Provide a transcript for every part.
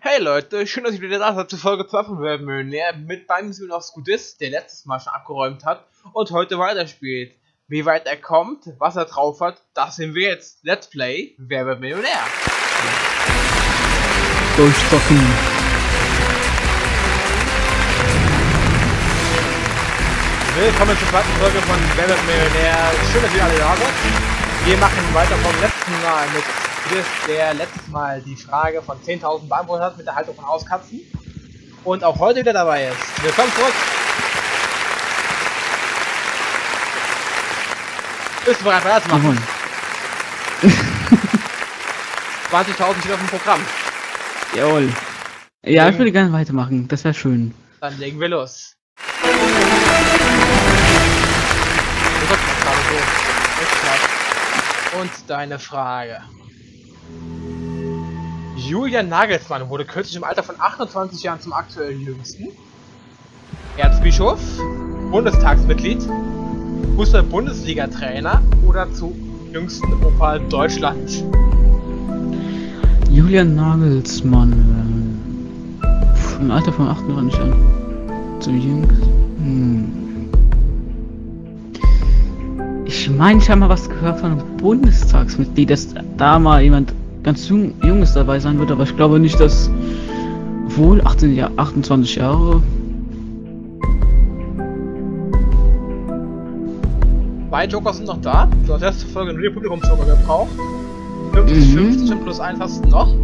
Hey Leute, schön, dass ihr wieder da seid zur Folge 2 von WER Millionär mit beim Simulaus Gudis, der letztes Mal schon abgeräumt hat und heute weiterspielt. Wie weit er kommt, was er drauf hat, das sehen wir jetzt. Let's play WER Millionär. Durchstoppen. Willkommen zur zweiten Folge von WER Millionär. Schön, dass ihr alle da seid. Wir machen weiter vom letzten Mal mit der letztes Mal die Frage von 10.000 beantwortet hat mit der Haltung von Hauskatzen und auch heute wieder dabei ist. Willkommen zurück! Bist du bereit, weiterzumachen? 20.000 steht auf dem Programm. Jawohl. Ja, ich würde gerne weitermachen, das wäre schön. Dann legen wir los. Und deine Frage. Julian Nagelsmann wurde kürzlich im Alter von 28 Jahren zum aktuell jüngsten Erzbischof, Bundestagsmitglied, Fußball-Bundesliga-Trainer oder zu jüngsten Opa Deutschland. Julian Nagelsmann im Alter von 28 Jahren zum jüngsten. Ich meine, ich habe mal was gehört von einem Bundestagsmitglied, dass da mal jemand ganz junges dabei sein wird, aber ich glaube nicht, dass wohl 28 Jahre. Zwei Joker sind noch da. Du hast letzte Folge nur den Publikumsjoker gebraucht. 50-50 und plus 1 hast du noch.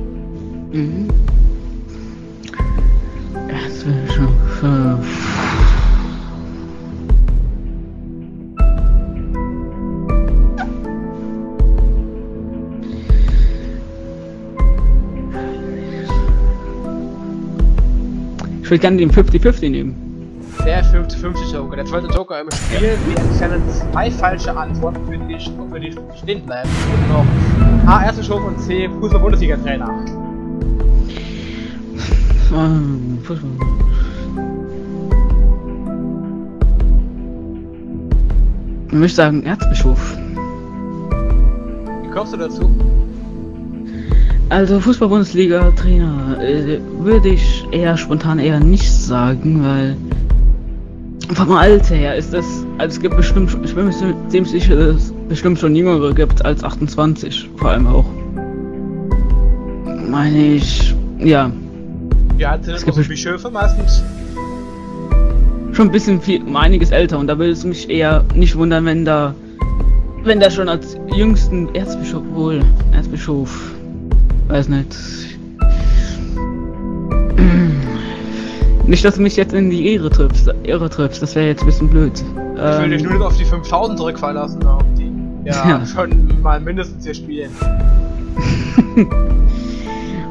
Ich würde gerne den 50-50 nehmen. Der 50-50 Joker. Der zweite Joker im Spiel. Wir entfernen zwei falsche Antworten für die stehen bleiben. Und noch A, Erzbischof und C, Fußball-Bundesliga-Trainer. Fußball. Ich möchte sagen Erzbischof. Wie kommst du dazu? Also Fußball-Bundesliga-Trainer würde ich spontan eher nicht sagen, weil vom Alter her ist das, also es gibt bestimmt, ich bin mir ziemlich sicher, dass es bestimmt schon Jüngere gibt als 28, vor allem auch. Meine ich, ja. Ja, es gibt Bischöfe meistens. Schon ein bisschen einiges älter und da würde es mich eher nicht wundern, wenn da schon als jüngsten Erzbischof. Weiß nicht. Nicht, dass du mich jetzt in die Irre triffst, das wäre jetzt ein bisschen blöd. Ich will dich nur noch auf die 5000 zurückfallen lassen, auf die schon mal mindestens hier spielen.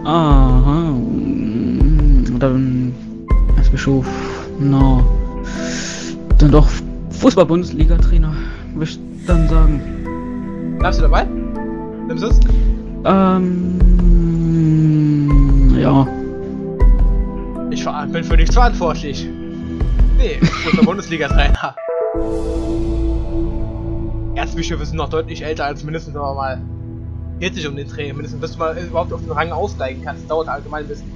Aha. Dann als Bischof. No. Dann doch Fußball-Bundesliga-Trainer, würde ich dann sagen. Bleibst du dabei? Nimmst du es? Ja. Ich bin für nichts verantwortlich. Nee, unser Bundesliga-Trainer. Erzbischöfe sind noch deutlich älter als mindestens aber mal 40 um den Dreh. Mindestens bis du mal überhaupt auf den Rang aussteigen kannst. Dauert allgemein ein bisschen.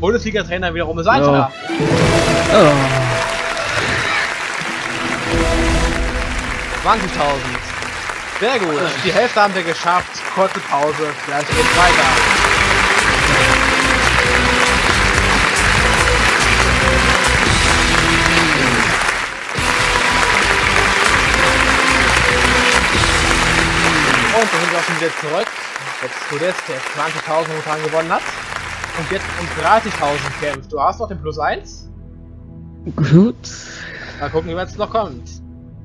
Bundesliga-Trainer wiederum ist einfacher. Oh. 20.000. Sehr gut, die Hälfte haben wir geschafft. Kurze Pause, gleich geht's weiter. Und wir sind auch schon wieder zurück. Jetzt Studist, der 20.000 momentan gewonnen hat. Und jetzt um 30.000 kämpft. Du hast noch den Plus 1. Gut. Mal gucken, wie weit es noch kommt.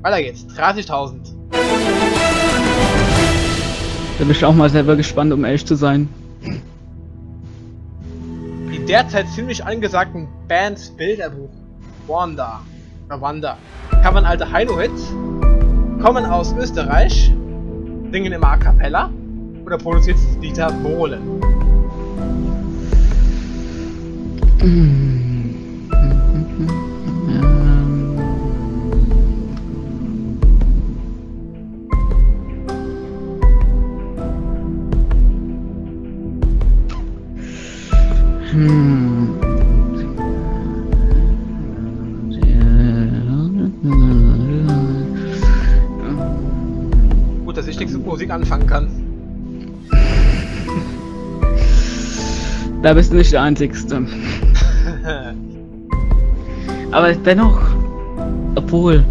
Weiter geht's. 30.000. Da bin ich auch mal selber gespannt, um ehrlich zu sein. Die derzeit ziemlich angesagten Bands Bilderbuch, Wanda, covern alte Heino-Hits, kommen aus Österreich, singen immer a cappella oder produziert Dieter Bohlen. Gut, dass ich nichts mit Musik anfangen kann. Da bist du nicht der Einzigste. Aber dennoch, obwohl.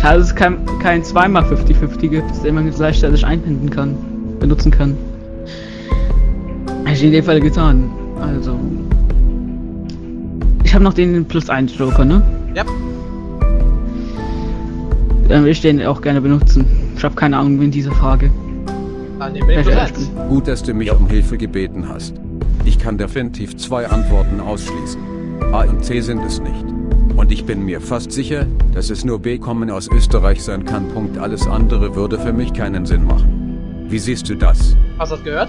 Schade, dass es kein 2x50-50 gibt, den man gleichzeitig einbinden kann, benutzen kann. Hätte ich in dem Fall getan. Also. Ich habe noch den +1-Joker, ne? Ja. Dann will ich den auch gerne benutzen. Ich habe keine Ahnung in dieser Frage. Gut, dass du mich um Hilfe gebeten hast. Ich kann definitiv zwei Antworten ausschließen. A und C sind es nicht. Und ich bin mir fast sicher, dass es nur B kommen aus Österreich sein kann. Punkt. Alles andere würde für mich keinen Sinn machen. Wie siehst du das? Hast du das gehört?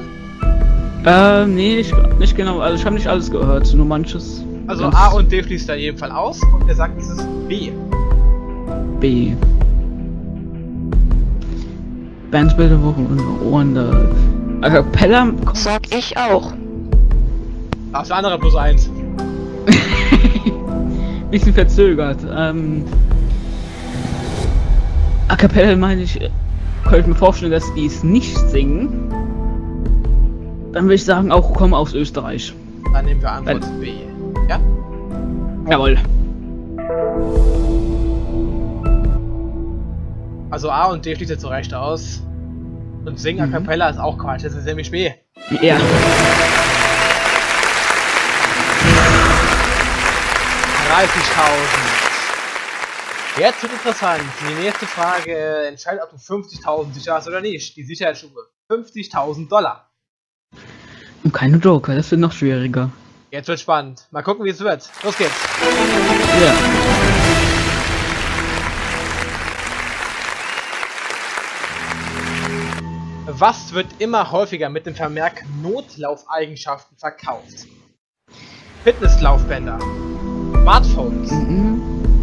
Nee, nicht genau. Also ich habe nicht alles gehört, nur manches. Also A und D fließt da in jedem Fall aus und er sagt, es ist B. B. Band Bilderbuch und Wanda. A Cappella. Sag ich auch. Ach, der andere +1. Bisschen verzögert. A Cappella meine ich, könnte ich mir vorstellen, dass die es nicht singen. Dann würde ich sagen, auch kommen aus Österreich. Dann nehmen wir Antwort B. Ja? Jawohl. Also A und D fließt jetzt so recht aus. Und singen A Cappella ist auch Quatsch, das ist nämlich B. Ja. $30.000. Jetzt wird interessant. Die nächste Frage entscheidet, ob du 50.000 sicher hast oder nicht. Die Sicherheitsstufe. $50.000. Und keine Joker, das wird noch schwieriger. Jetzt wird spannend. Mal gucken, wie es wird. Los geht's. Ja. Was wird immer häufiger mit dem Vermerk Notlaufeigenschaften verkauft? Fitnesslaufbänder, Smartphones,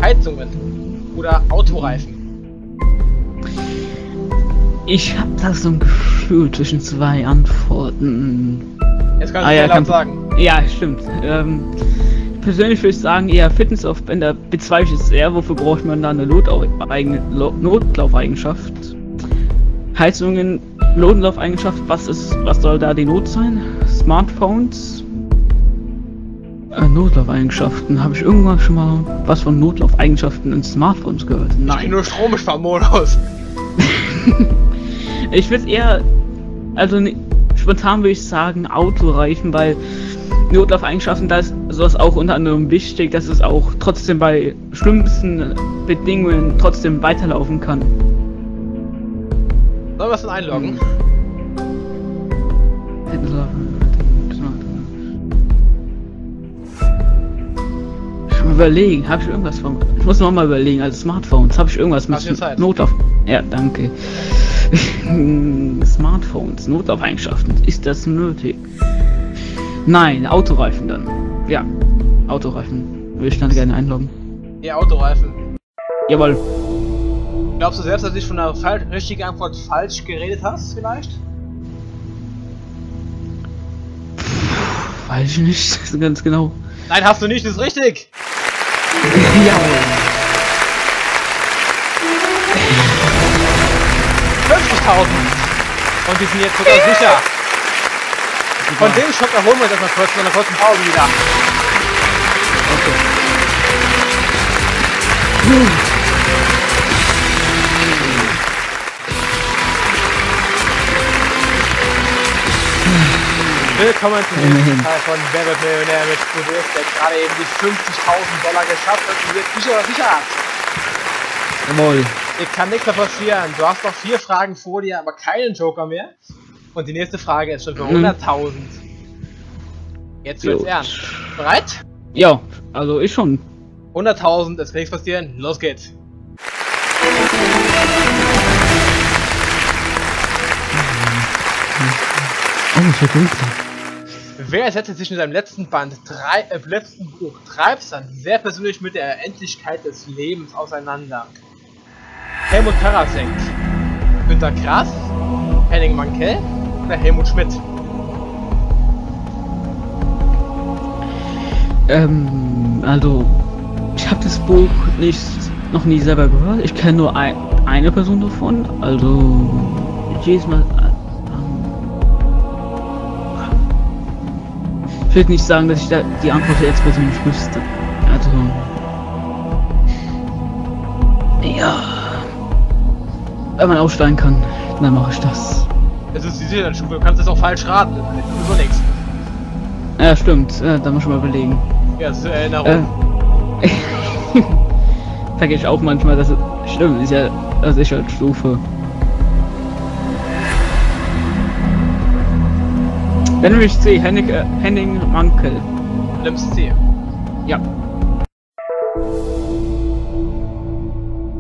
Heizungen oder Autoreifen? Ich hab da so ein Gefühl zwischen zwei Antworten. Jetzt kannst du ja sagen. Ja, stimmt. Persönlich würde ich sagen, eher Fitnessaufbänder bezweifle ich es eher. Wofür braucht man da eine Notlaufeigenschaft? Heizungen, Notlaufeigenschaft, was soll da die Not sein? Smartphones? Notlaufeigenschaften. Habe ich irgendwann schon mal was von Notlaufeigenschaften in Smartphones gehört? Nein, nur Stromsparmodus. Ich würde eher, also spontan würde ich sagen, Autoreifen, weil Notlaufeigenschaften, da ist sowas auch unter anderem wichtig, dass es auch trotzdem bei schlimmsten Bedingungen trotzdem weiterlaufen kann. Sollen wir es denn einloggen? Ich muss überlegen, habe ich irgendwas von... Ich muss nochmal überlegen, also Smartphones, habe ich irgendwas mit Notlauf... Ja, danke. Smartphones, Notlaufeigenschaften, ist das nötig? Nein, Autoreifen dann. Ja, Autoreifen. Würde ich dann gerne einloggen. Ja, Autoreifen. Jawohl. Glaubst du selbst, dass du dich von der richtigen Antwort falsch geredet hast, vielleicht? Weiß ich nicht, ganz genau. Nein, hast du nicht, das ist richtig! Ja. 50.000! Und die sind jetzt sogar sicher! Von dem Schock erholen wir uns erstmal kurz, nach einer kurzen Pause wieder. Okay. Willkommen zum nächsten Teil von WER WIRD MILLIONÄR mit Julian, der gerade eben die $50.000 geschafft hat und jetzt sicher oder sicher hat. Jawohl. Dir kann nichts mehr passieren. Du hast noch 4 Fragen vor dir, aber keinen Joker mehr. Und die nächste Frage ist schon für 100.000. Jetzt wird's ernst. Bereit? Ja, also ich schon. 100.000, es kann nichts passieren. Los geht's. Wer ersetzte sich in seinem letzten Band, letzten Buch Treibsand sehr persönlich mit der Endlichkeit des Lebens auseinander? Helmut Karasek, Günter Grass, Henning Mankell oder Helmut Schmidt? Also, ich habe das Buch noch nie selber gehört. Ich kenne nur eine Person davon. Also, jedes Mal. Ich will nicht sagen, dass ich da die Antwort jetzt persönlich wüsste. Also. Ja. Wenn man aussteigen kann, dann mache ich das. Es ist die Sicherheitsstufe, du kannst es auch falsch raten. So nichts. Ja, stimmt. Da muss ich mal überlegen. Ja, das ist eine Erinnerung. Vergesse ich auch manchmal, dass es stimmt. Ist ja eine Sicherheitsstufe. Dann nehme ich C. Henning Mankell. Nimmst C. Ja.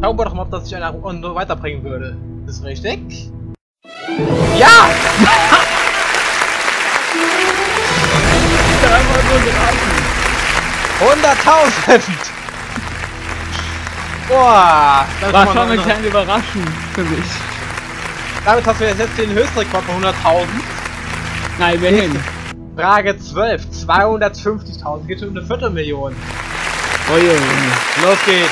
Schauen wir doch mal, ob das sich einer nur weiterbringen würde. Ist richtig? Ja! Einfach so 100.000! Boah! Das war schon eine kleine Überraschung für mich. Damit hast du jetzt den Höchstrekord von 100.000. Nein, wir hin. Frage 12. 250.000. Geht schon um eine Viertelmillion. Oh je. Los geht's.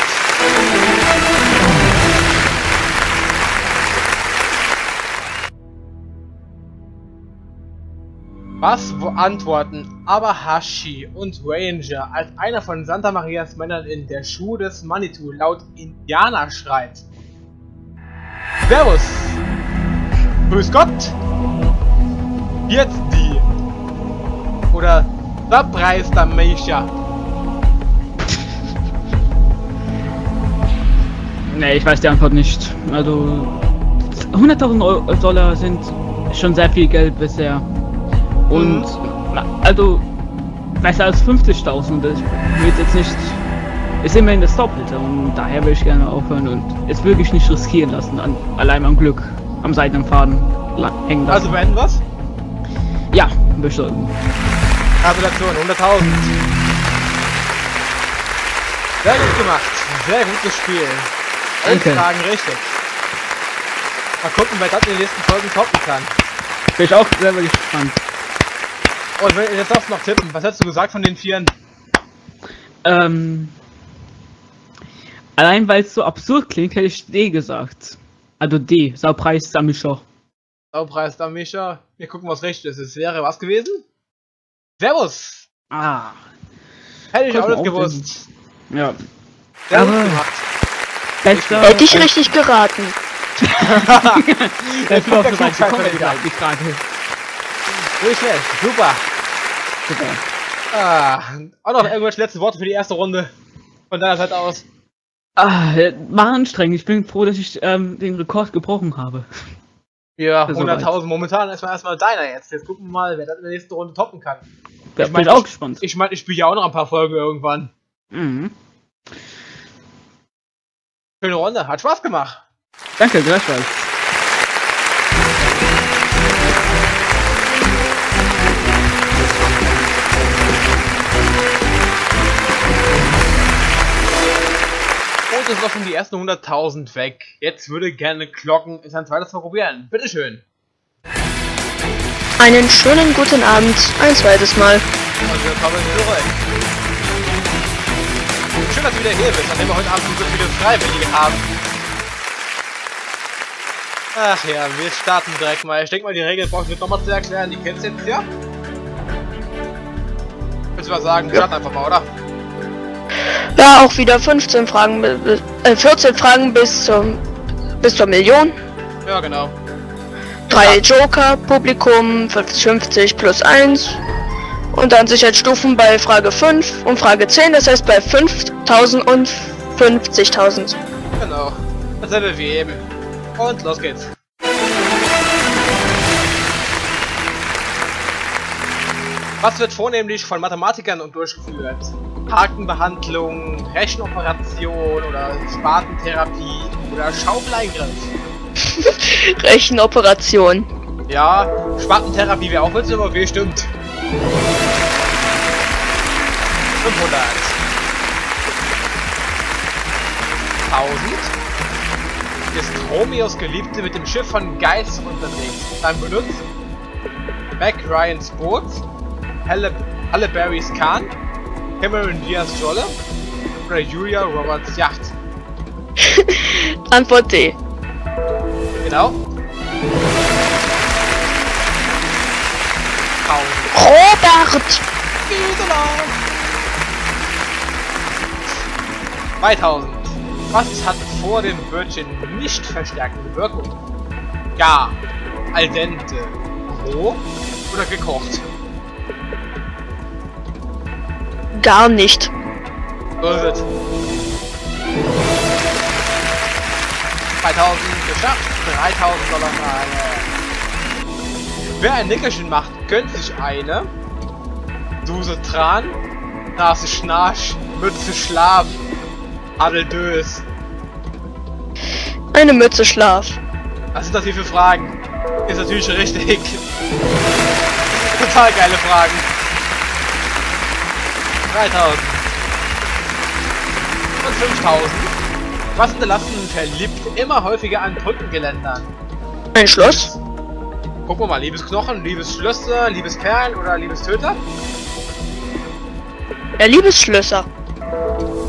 Was antworten Abahashi und Ranger, als einer von Santa Marias Männern in der Schuhe des Manitou laut Indianer schreit? Servus. Grüß Gott. Jetzt die. Oder der Preis der Meisha. Ne, ich weiß die Antwort nicht. Also 100.000 Dollar sind schon sehr viel Geld bisher. Und also besser als 50.000. Das wird jetzt nicht. Ist immerhin das Doppelte und daher will ich gerne aufhören und es will ich nicht riskieren lassen. Allein am Glück, am seidenen Faden hängen lassen. Also beenden was? Ja, bestanden. Gratulation, 100.000. Sehr gut gemacht. Sehr gutes Spiel. Danke. Und Fragen richtig. Mal gucken, wer das in den nächsten Folgen toppen kann. Bin ich auch selber gespannt. Und wenn jetzt darfst du noch tippen. Was hast du gesagt von den Vieren? Allein weil es so absurd klingt, hätte ich D gesagt. Also D, Saupreis Samischer. Saupreis Samischer. Wir gucken, was recht ist. Es wäre was gewesen? Servus! Ah. Hätte ich auch nicht gewusst. Ja. Sehr gut gemacht. Hätte ich richtig geraten. Der Flop ist ein Kommentar, die Frage. Nicht schlecht. Super. Super. Ah. Auch noch irgendwelche letzte Worte für die erste Runde. Von deiner Seite aus. Ah, war anstrengend. Ich bin froh, dass ich den Rekord gebrochen habe. Ja, 100.000 momentan. Erstmal deiner jetzt. Jetzt gucken wir mal, wer das in der nächsten Runde toppen kann. Ja, ich bin auch gespannt. Ich meine, ich spiele ja auch noch ein paar Folgen irgendwann. Mhm. Schöne Runde. Hat Spaß gemacht. Danke, gleichfalls. Und es war schon die ersten 100.000 weg. Jetzt würde gerne Glocken ist ein zweites Mal probieren. Bitteschön. Einen schönen guten Abend. Ein zweites Mal. Und willkommen zurück. Schön, dass du wieder hier bist, nachdem wir heute Abend so viele Freiwillige haben. Ach ja, wir starten direkt mal. Ich denke mal, die Regeln brauchen wir nochmal zu erklären. Die kennst du jetzt, ja? Willst du mal sagen, ja. Start einfach mal, oder? Ja, auch wieder 15 Fragen, 14 Fragen bis zur Million. Ja, genau. 3 Joker, Publikum, 50 plus 1. Und dann Sicherheitsstufen bei Frage 5 und Frage 10, das heißt bei 5.000 und 50.000. Genau, dasselbe wie eben. Und los geht's. Was wird vornehmlich von Mathematikern durchgeführt? Hakenbehandlung, Rechenoperation oder Spartentherapie oder Schaufeleingriff? Rechenoperation. Ja, Spartentherapie wäre auch witzig, aber weh stimmt. 500. 1000. Ist Romeos Geliebte mit dem Schiff von Geist unterwegs? Dann benutzt Mac Ryans Boot, Halle Berrys Kahn, Cameron Diaz Jolla oder Julia Roberts Yacht? Antwort D. Genau. Robert! Mildener! 2000. Was hat vor dem Wörtchen nicht verstärkende Wirkung? Ja, al dente, roh oder gekocht? Gar nicht. Gut. 2000 geschafft, $3000 Frage. Wer ein Nickerchen macht, gönnt sich eine Dose Tran, Nase Schnarch, Mütze Schlaf, Adeldös. Eine Mütze Schlaf. Was sind das hier für Fragen? Ist natürlich richtig. Total geile Fragen. 3000. Und 5000. Was hinterlassen verliebt immer häufiger an Brückengeländern? Ein Schloss. Gucken wir mal, liebes Knochen, liebes Schlösser, liebes Perlen oder liebes Töter? Ja, liebes Schlösser.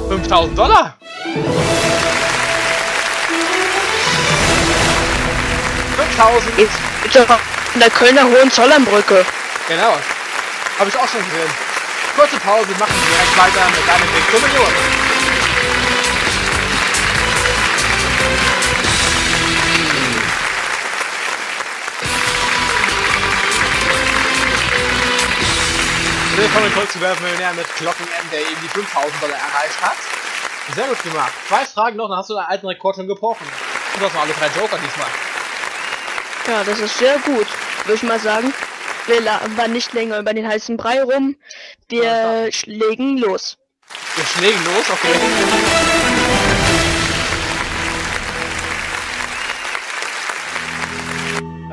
$5000! 5000! Ist doch in der Kölner Hohenzollernbrücke. Genau. Habe ich auch schon gesehen. Kurze Pause, machen wir direkt weiter mit einem Weg zur Million. Willkommen zurück zu WER Millionär mit Glocken-M, der eben die $5000 erreicht hat. Sehr gut gemacht. 2 Fragen noch, dann hast du deinen alten Rekord schon gebrochen. Und du hast mal alle 3 Joker diesmal. Ja, das ist sehr gut, würde ich mal sagen. Wir labern nicht länger über den heißen Brei rum. Wir schlägen los. Wir schlägen los, okay.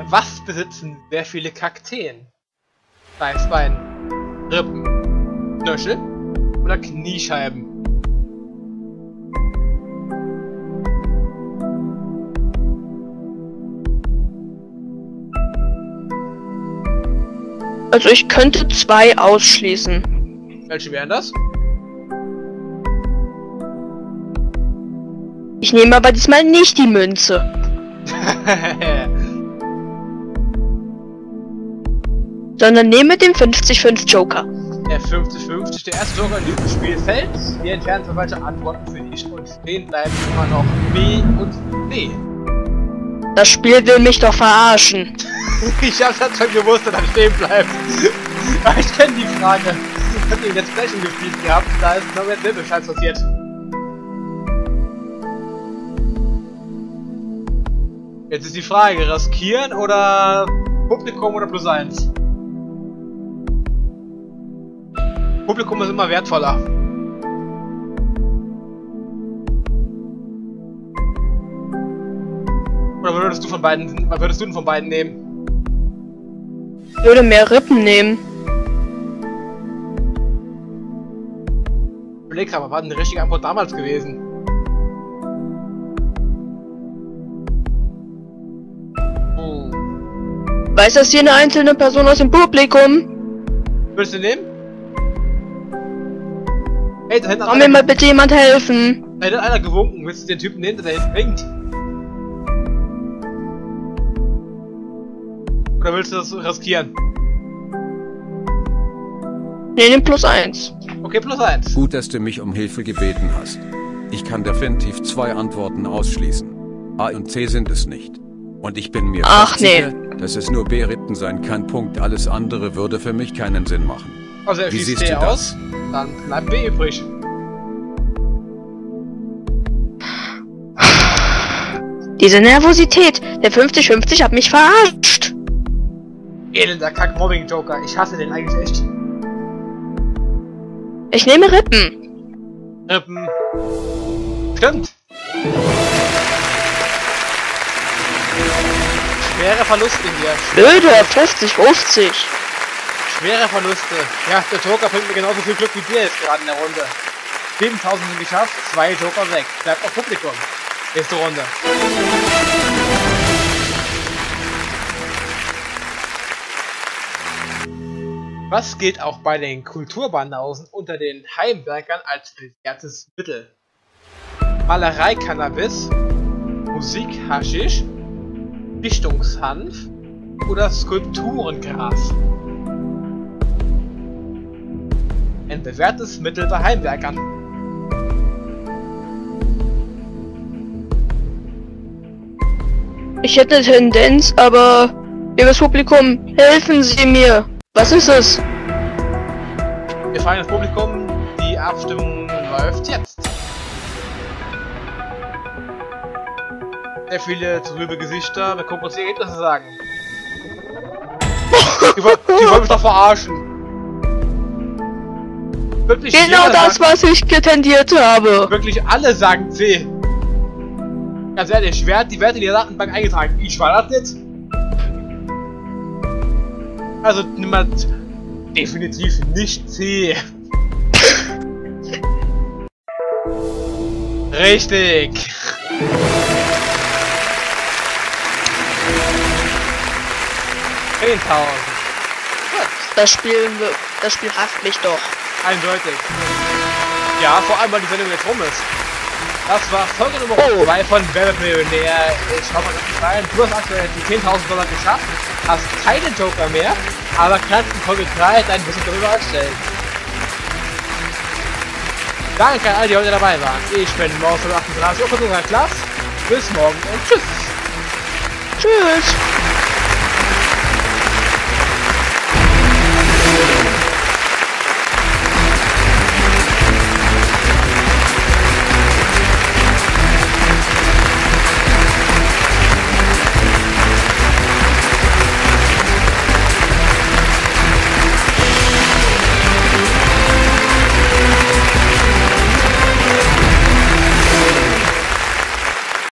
Was besitzen sehr viele Kakteen? Steißbein, Rippen, Knöchel oder Kniescheiben? Also ich könnte 2 ausschließen. Welche wären das? Ich nehme aber diesmal nicht die Münze. Sondern nehme den 50-5 Joker. Der 50-50, der erste Joker in diesem Spiel fällt. Wir entfernen für weitere Antworten für dich und stehen bleiben immer noch B und D. Das Spiel will mich doch verarschen. Ich hab's halt schon gewusst, dass er stehen bleibt. Aber ich kenne die Frage. Ich hab ihn jetzt gleich gespielt gehabt, da ist noch mehr Silbescheiß passiert. Jetzt ist die Frage, riskieren oder Publikum oder +1? Publikum ist immer wertvoller. Oder würdest du von beiden nehmen? Ich würde mehr Rippen nehmen. Überleg aber, war denn die richtige Antwort damals gewesen? Oh. Weiß das hier eine einzelne Person aus dem Publikum? Würdest du nehmen? Hey, da hinten hat einer... Kann mir mal bitte jemand helfen? Da hinten hat einer gewunken. Willst du den Typen hinter der hinten winkt? Oder willst du das riskieren? Nee, nimm +1. Okay, +1. Gut, dass du mich um Hilfe gebeten hast. Ich kann definitiv 2 Antworten ausschließen. A und C sind es nicht. Und ich bin mir sicher, dass es nur B-Rippen sein kann. Punkt. Alles andere würde für mich keinen Sinn machen. Also wie siehst du aus? Dann bleibt B übrig. Diese Nervosität. Der 50-50 hat mich verarscht. Elender Kack-Mobbing-Joker, ich hasse den eigentlich echt. Ich nehme Rippen. Rippen. Stimmt. Schwerer Verlust in dir. Blöde, 50-50. Schwere Verluste. Ja, der Joker bringt mir genauso viel Glück wie dir jetzt gerade in der Runde. 7000 sind geschafft, 2 Joker weg. Bleibt auf Publikum. Nächste Runde. Was gilt auch bei den Kulturbanausen unter den Heimwerkern als bewährtes Mittel? Malerei Cannabis, Musik Haschisch, Dichtungshanf oder Skulpturen Gras? Ein bewährtes Mittel bei Heimwerkern. Ich hätte Tendenz, aber liebes Publikum, helfen Sie mir! Was ist es? Wir fragen das Publikum, die Abstimmung läuft jetzt. Sehr viele trübe Gesichter, wir gucken uns die Ergebnisse sagen. Die wollen mich doch verarschen. Wirklich genau das, sagen, was ich getendiert habe. Wirklich alle sagen C. Ganz ehrlich, wer hat die Werte in der Datenbank eingetragen? Ich war das jetzt. Also niemand, definitiv nicht C. Richtig. Das Spiel hasst mich doch. Eindeutig. Ja, vor allem weil die Sendung jetzt rum ist. Das war Folge Nummer 2 von WER WIRD-Millionär. Ich hoffe, das ist rein. Du hast aktuell die $10.000 geschafft, hast keinen Joker mehr, aber kannst in Folge 3 ein bisschen darüber anstellen. Danke an alle, die heute dabei waren. Ich bin MostWanted38LP, Klasse. Bis morgen und tschüss. Tschüss.